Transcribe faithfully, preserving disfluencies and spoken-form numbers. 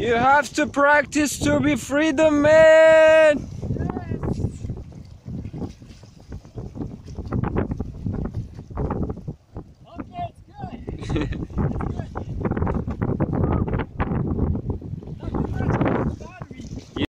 You have to practice to be freedom, man!